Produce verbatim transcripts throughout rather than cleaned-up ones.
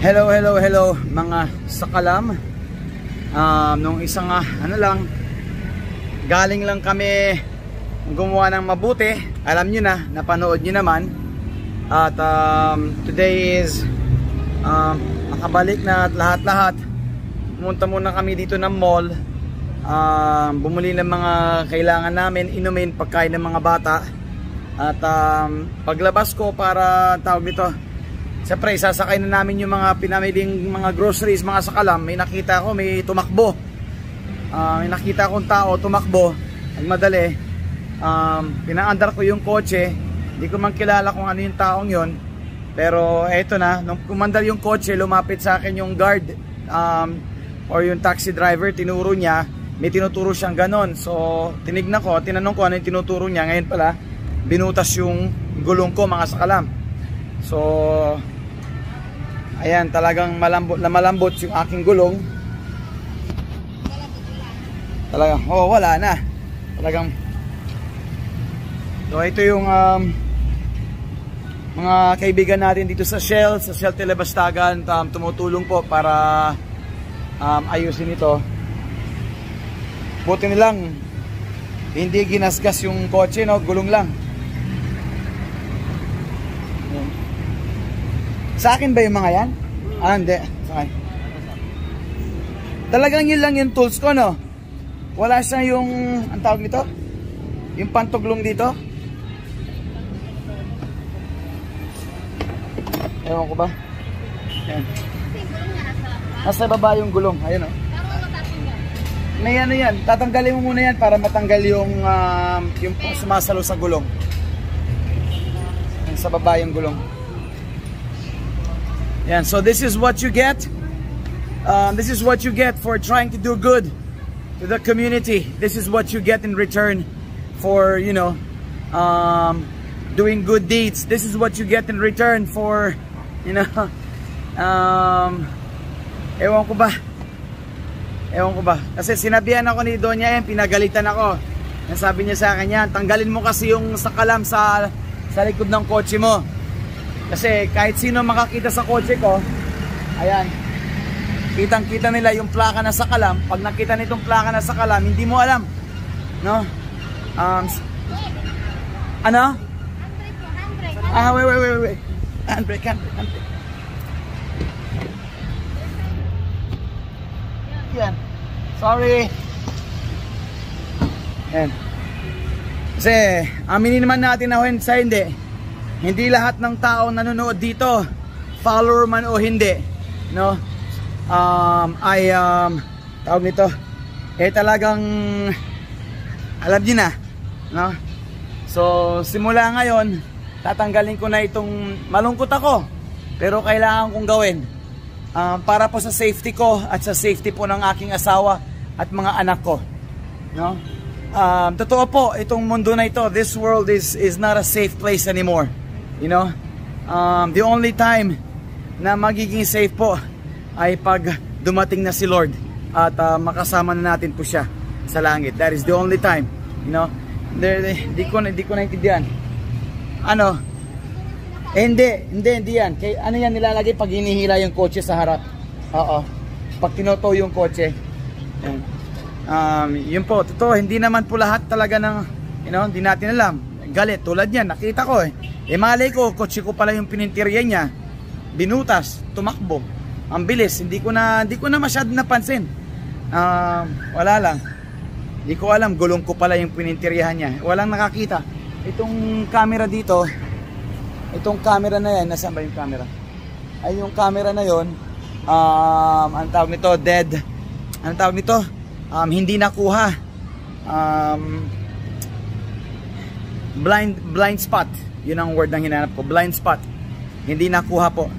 Hello, hello, hello mga sakalam. Um, nung isang uh, ano lang, galing lang kami gumawa ng mabuti. Alam nyo na, napanood nyo naman. At um, today is um, nakabalik na lahat-lahat. Pumunta muna kami dito ng mall. Um, bumuli ng mga kailangan namin, inumin, pagkain ng mga bata. At um, paglabas ko para tawag dito, siyempre, sasakay na namin yung mga pinamiling mga groceries, mga sakalam. May nakita ko, may tumakbo. Uh, may nakita akong tao, tumakbo. Nagmadali. Um, pinaandar ko yung kotse. Hindi ko man kilala kung ano yung taong yun. Pero eto na, nung kumandar yung kotse, lumapit sa akin yung guard um, or yung taxi driver. Tinuro niya, may tinuturo siyang ganon. So, tinignan ko, tinanong ko ano yung tinuturo niya. Ngayon pala, binutas yung gulong ko, mga sakalam. So, ayan, talagang malambot, malambot yung aking gulong. Talagang, oh, wala na. Talagang, so, ito yung um, mga kaibigan natin dito sa Shell, sa Shell Telebastagan, um, tumutulong po para um, ayusin ito. Buti nilang, hindi ginasgas yung kotse, no? Gulong lang. Sa akin ba yung mga yan? Ah, hindi. Sa akin. Talagang yun lang yung tools ko, no? Wala siya yung, ang tawag nito? Yung pantuglong dito? Ewan ko ba? Ayan. Nasa baba yung gulong. Ayan, no? May ano yan. Tatanggalin mo muna yan para matanggal yung, uh, yung sumasalo sa gulong. Sa baba yung gulong. Yeah, so this is what you get. Um, this is what you get for trying to do good to the community. This is what you get in return for, you know, um, doing good deeds. This is what you get in return for, you know, um, ewan ko ba? Ewan ko ba? Kasi sinabihan ako ni Donya yan, pinagalitan ako. Nasabi niya sa akin yan, tanggalin mo kasi yung sakalam sa, sa likod ng kotse mo. Kasi kahit sino makakita sa kotse ko, ayan, kitang-kita nila yung plaka na sakalam. Pag nakita nitong plaka na sakalam, hindi mo alam, no? Um, ano? Ah, wait, wait, wait, wait. Handbrake, handbrake, handbrake. Yan. Sorry. Yan. Kasi, aminin naman natin na sa hindi. Hindi lahat ng tao nanonood dito, follower man o hindi, no? Um, I, um, tawag nito, eh talagang, alam niyo na, no? So, simula ngayon, tatanggalin ko na itong, malungkot ako, pero kailangan kong gawin. Um, para po sa safety ko at sa safety po ng aking asawa at mga anak ko, no? Um, totoo po, itong mundo na ito, this world is, is not a safe place anymore. You know, um, the only time na magiging safe po ay pag dumating na si Lord at uh, makasama na natin po siya sa langit. That is the only time. You know, hindi ko, hindi ko naintindihan. Ano? Eh, hindi, hindi, hindi yan. Kaya, ano yan nilalagay pag hinihila yung kotse sa harap? Oo. Pag tinotow yung kotse. Yan. Um, yun po, totoo. Hindi naman po lahat talaga ng, you know, hindi natin alam. Galit, tulad yan. Nakita ko eh. E malay ko, kotse ko pala yung pinintirya niya. Binutas, tumakbo. Ang bilis, hindi ko na, hindi ko na masyadong napansin. Uh, wala lang. Hindi ko alam, gulong ko pala yung pinintiryahan niya. Walang nakakita. Itong camera dito, itong camera na yan, nasaan ba yung camera? Ay, yung camera na yon, um, ang tawag nito, dead. Ang tawag nito, um, hindi nakuha. Um, blind, blind spot. Yun ang word ng hinanap ko, blind spot. Hindi nakuha po.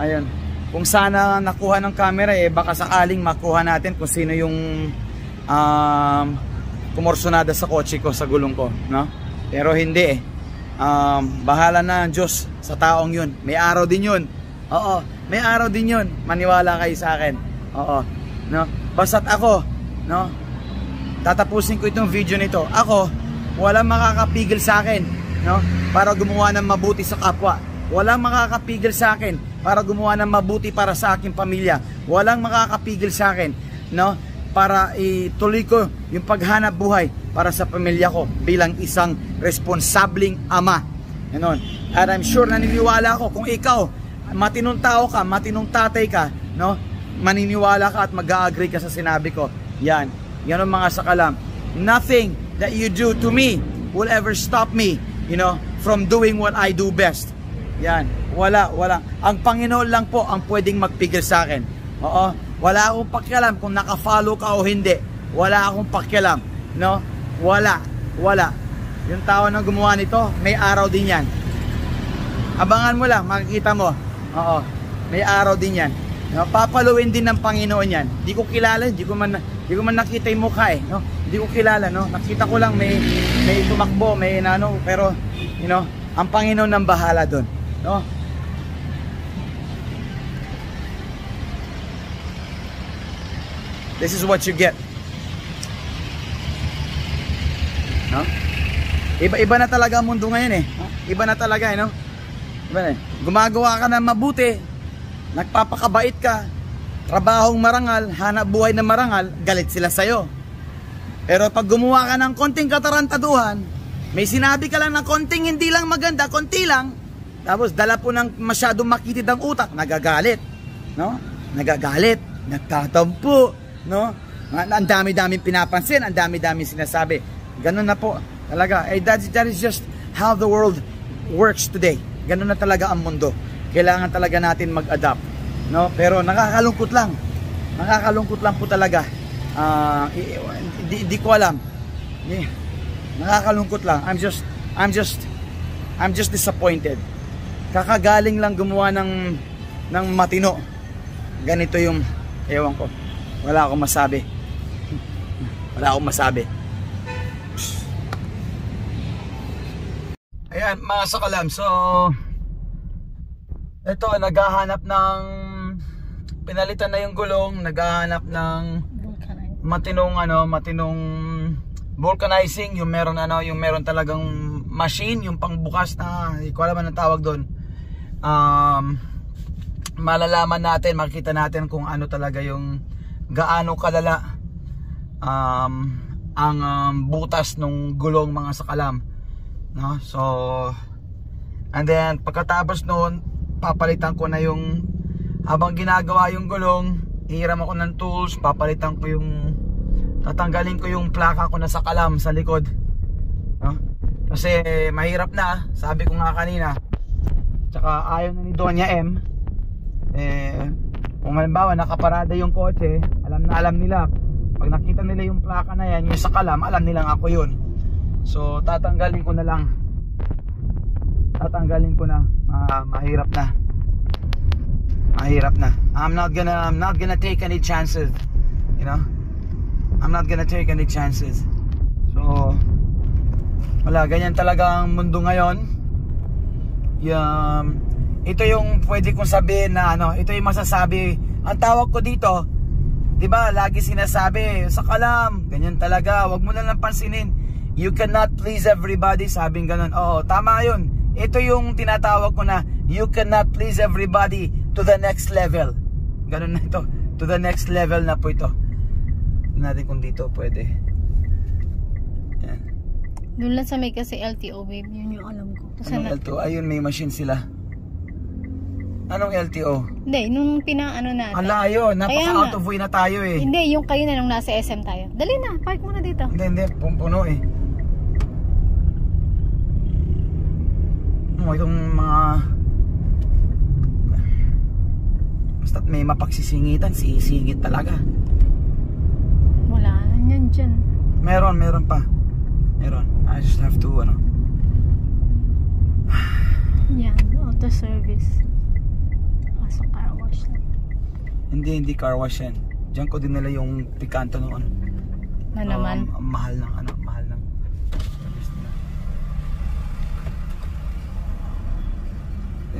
Ayun. Kung sana nakuha ng camera, eh baka sakaling makuha natin kung sino yung um, kumorsonada sa kotse ko, sa gulong ko, no? Pero hindi eh. Um, bahala na ang Diyos sa taong yun. May araw din yun. Oo, may araw din yun. Maniwala kayo sa akin. Oo, no? Basta't ako, no? Tatapusin ko itong video nito. Ako, walang makakapigil sa akin, no? Para gumawa ng mabuti sa kapwa. Walang makakapigil sa akin para gumawa ng mabuti para sa aking pamilya. Walang makakapigil sa akin, no, para ituloy ko yung paghanap buhay para sa pamilya ko bilang isang responsabling ama. Ano? At I'm sure naniniwala ako kung ikaw matinong tao ka, matinong tatay ka, no, maniniwala ka at mag-agree ka sa sinabi ko. Yan. Yan ang mga sakalam. Nothing that you do to me will ever stop me, you know, from doing what I do best. Yan. Wala, wala. Ang Panginoon lang po ang pwedeng magpigil sa akin. Oo. Wala akong pakialam kung nakafollow ka o hindi. Wala akong pakialam. No? Wala. Wala. Yung tao na gumawa nito, may araw din yan. Abangan mo lang, makikita mo. Oo. May araw din yan. No? Papaluin din ng Panginoon yan. Di ko kilala, di ko man, di ko man nakita yung mukha eh. No? Di ko kilala, no? Nakita ko lang may, may tumakbo, may inano. Pero, you know, ang Panginoon ang bahala doon. No? This is what you get. No? Iba-iba na talaga ang mundo ngayon eh. Iba na talaga eh, no? Iba na eh. Gumagawa ka ng mabuti, nagpapakabait ka, trabahong marangal, hanap buhay na marangal, galit sila sa'yo. Pero pag gumawa ka ng konting katarantaduhan, may sinabi ka lang ng konting hindi lang maganda, konti lang, tapos dala po ng masyadong makitid ang utak, nagagalit, no? Nagagalit, nagtatampo, no? Ang dami-daming pinapansin, ang dami-daming sinasabi. Ganun na po talaga. Eh, that, that is just how the world works today. Ganun na talaga ang mundo. Kailangan talaga natin mag-adapt, no? Pero nakakalungkot lang. Nakakalungkot lang po talaga. Uh, di, di ko alam. Nakakalungkot lang. I'm just, I'm just, I'm just disappointed. Kakagaling lang gumawa ng ng matino. Ganito yung ewan ko. Wala akong masabi. Wala akong masabi. Ayan, mga sakalam. So, ito, naghahanap ng pinalitan na yung gulong. Naghahanap ng matinong ano, matinong vulcanizing. Yung meron ano, yung meron talagang machine, yung pangbukas na, hindi ko alam ang tawag doon. Um, malalaman natin, makikita natin kung ano talaga yung gaano kalala um, ang um, butas ng gulong, mga sakalam, no? So, and then pagkatapos noon, papalitan ko na yung, habang ginagawa yung gulong, hiram ako ng tools, papalitan ko yung, tatanggalin ko yung plaka ko na sakalam sa likod, no? Kasi mahirap na, sabi ko nga kanina. Tsaka ayaw na ni Doña M. Eh, kung halimbawa nakaparada yung kotse, alam na alam nila. Pag nakita nila yung plaka na yan, yung sakalam, alam nilang ako yun. So tatanggalin ko na lang. Tatanggalin ko na. Ah, mahirap na. Mahirap na. I'm not gonna I'm not gonna take any chances. You know? I'm not gonna take any chances. So wala, ganyan talaga ang mundo ngayon. Um, ito yung pwede kong sabihin na ano, ito yung masasabi, ang tawag ko dito, 'di ba? Lagi sinasabi, sakalam, ganyan talaga, wag mo na lang pansinin. You cannot please everybody, sabing ganun. Oo, tama 'yun. Ito yung tinatawag ko na you cannot please everybody to the next level. Ganun na ito, to the next level na po ito. Natin kung dito pwede. Yan. Doon lang sa may kasi L T O, babe. Yun yung alam ko. Kasi anong L T O? Ayun, may machine sila. Anong L T O? Hindi, nung pinaano natin. Alayo, napaka-out of way na tayo eh. Hindi, yung kayo na nung nasa S M tayo. Dali na, park muna dito. Hindi, hindi. Pumpuno eh. Oh, itong mga... Basta may mapagsisingitan, sisingit talaga. Wala na yan dyan. Meron, meron pa. Meron. I just have to, ano. Yan, auto service. Kaso car wash na. Hindi, hindi car wash yan. Diyan ko din nila yung pikanto noon. Na naman? Um, mahal ng, ano, mahal ng service nila.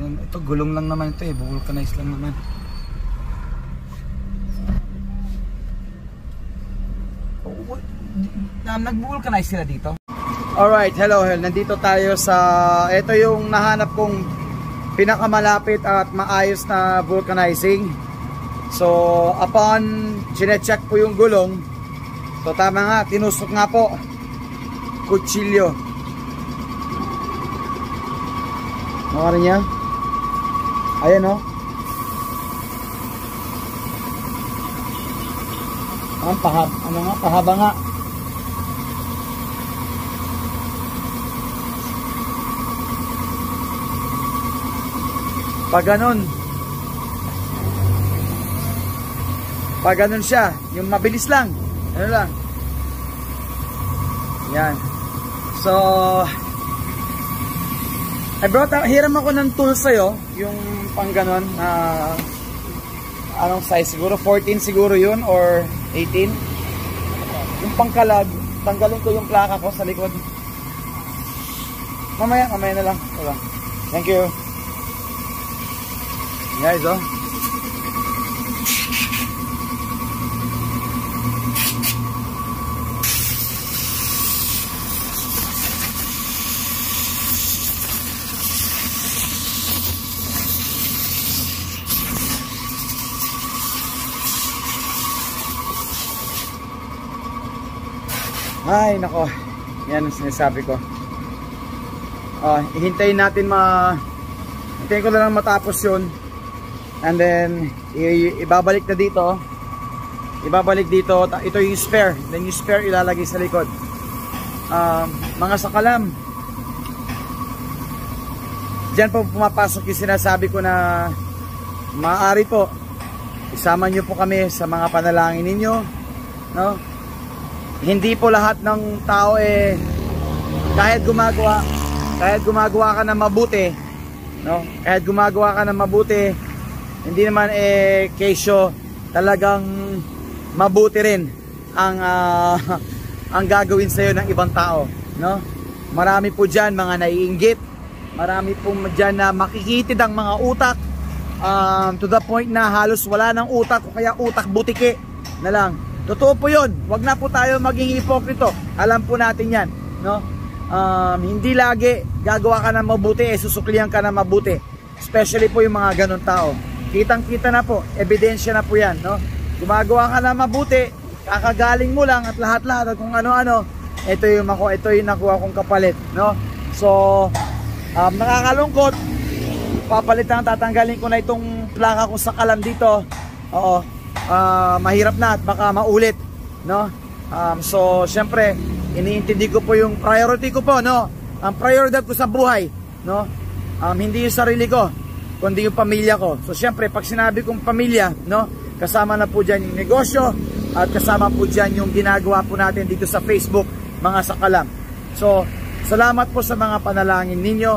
Yan, ito, gulong lang naman ito eh. Vulcanized lang naman. Oh, what? Na, nag-vulcanize sila dito. Alright, hello, hello. Nandito tayo sa, ito yung nahanap kong pinakamalapit at maayos na vulcanizing. So upon chinecheck po yung gulong, so tama nga, tinusok nga po, kutsilyo. Nakara niya, ayan o, ang pahab, ano nga, pahaba nga. Pag ganun, pag ganun siya, yung mabilis lang, ano lang, yan. So I brought out, hiram ako ng tool sa'yo, yung pang ganun, uh, anong size siguro, fourteen siguro yun, or eighteen, yung pang kalag. Tanggalin ko yung plaka ko sa likod, mamaya, mamaya na lang. Wala. Thank you guys, oh. Ay, nako. Yan ang sinasabi ko. Oh, hintayin natin ma... Hintayin ko na lang matapos yun. And then ibabalik na dito. Ibabalik dito. Ito yung spare. Then yung spare ilalagay sa likod. Um, mga sakalam, diyan po pumapasok yung sinasabi ko na maaari po isama nyo po kami sa mga panalangin ninyo, no? Hindi po lahat ng tao eh, kahit gumagawa, kahit gumagawa ka na mabuti, no? Kahit gumagawa ka na mabuti, hindi naman eh kesyo talagang mabuti rin ang uh, ang gagawin sa iyo ng ibang tao, no? Marami po diyan mga naiinggit. Marami po diyan na makikitid ang mga utak, um, to the point na halos wala ng utak o kaya utak butike na lang. Totoo po 'yun. Wag na po tayo maging hipokrito. Alam po natin 'yan, no? Um, hindi lagi gagawa ka ng mabuti eh susuklihan ka ng mabuti. Especially po yung mga ganun tao. Kitang-kita na po, ebidensya na po yan, no? Gumagawa ka na mabuti, kakagaling mo lang at lahat-lahat at kung ano-ano, ito yung ako, ito yung nakuha kong kapalit, no? So, um, nakakalungkot, papalitan, tatanggalin ko na itong plaka ko sa kalam dito. Oo, uh, mahirap na at baka maulit, no? Um, so, syempre, iniintindi ko po yung priority ko po, no? Ang prioridad ko sa buhay, no? Um, hindi yung sarili ko, kundi yung pamilya ko. So syempre pag sinabi kong pamilya, no, kasama na po dyan yung negosyo at kasama po dyan yung ginagawa po natin dito sa Facebook, mga sakalam. So salamat po sa mga panalangin ninyo,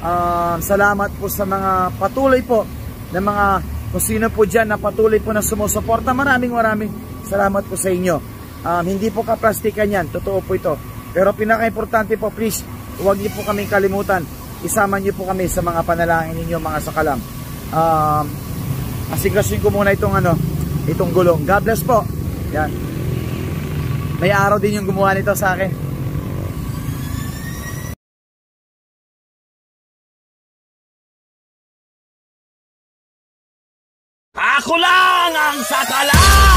uh, salamat po sa mga patuloy po na mga kung sino po dyan na patuloy po na sumusuporta. Maraming maraming salamat po sa inyo. um, Hindi po kaplastikan yan, totoo po ito. Pero pinaka-importante po, please, huwag niyo po kaming kalimutan, isama niyo po kami sa mga panalangin ninyo, mga sakalam. Um, asiklasin ko muna itong ano, itong gulong. God bless po. Yan. May araw din yung gumawa nito sa akin. Ako lang ang sakalam!